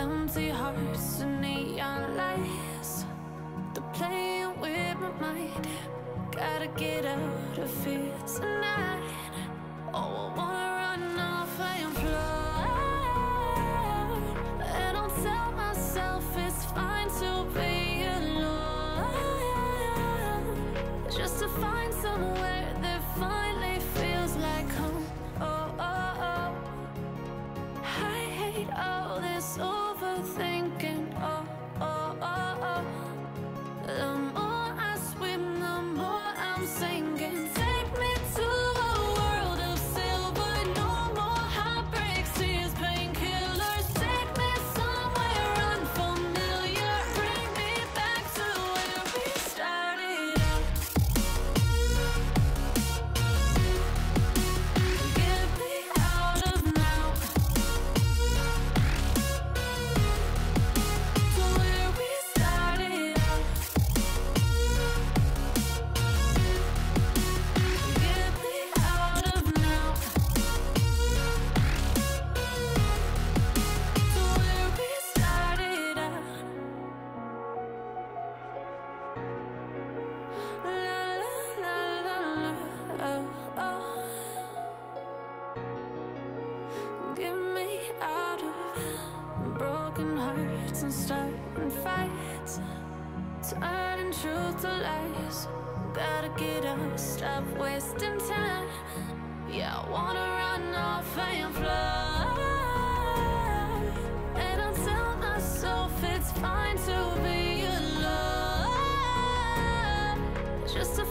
empty hearts and neon lights, they're playing with my mind. Gotta get out of here tonight. Oh, I wanna run off and float, and I'll tell myself it's fine to be alone, just to find somewhere that finally feels like home. Oh, oh, oh, I hate all this overthinking. Oh, oh, oh, oh, the more I swim, the more I'm sinking. Take me to a world of silver, no more heartbreaks, tears, painkillers. Take me somewhere unfamiliar, bring me back to where we started out. Get me out of now, to where we started out. Get me out of now, to where we started out. La la la la la, oh, oh. Get me out of broken hearts and starting fights, turning truth to lies. Gotta get up, stop wasting time. Yeah, I wanna run off and fly, and I'll tell myself it's fine to be alone, just to